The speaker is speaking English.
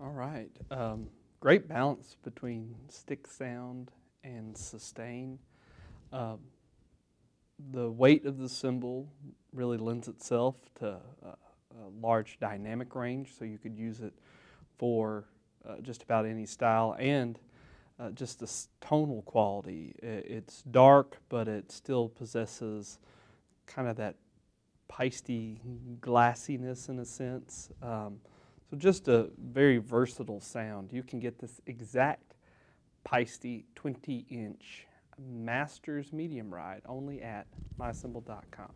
All right. Great balance between stick sound and sustain. The weight of the cymbal really lends itself to a large dynamic range, so you could use it for just about any style, and just the tonal quality. It's dark, but it still possesses kind of that paiste glassiness in a sense. So just a very versatile sound. You can get this exact paiste 20-inch Masters medium ride only at myCymbal.com.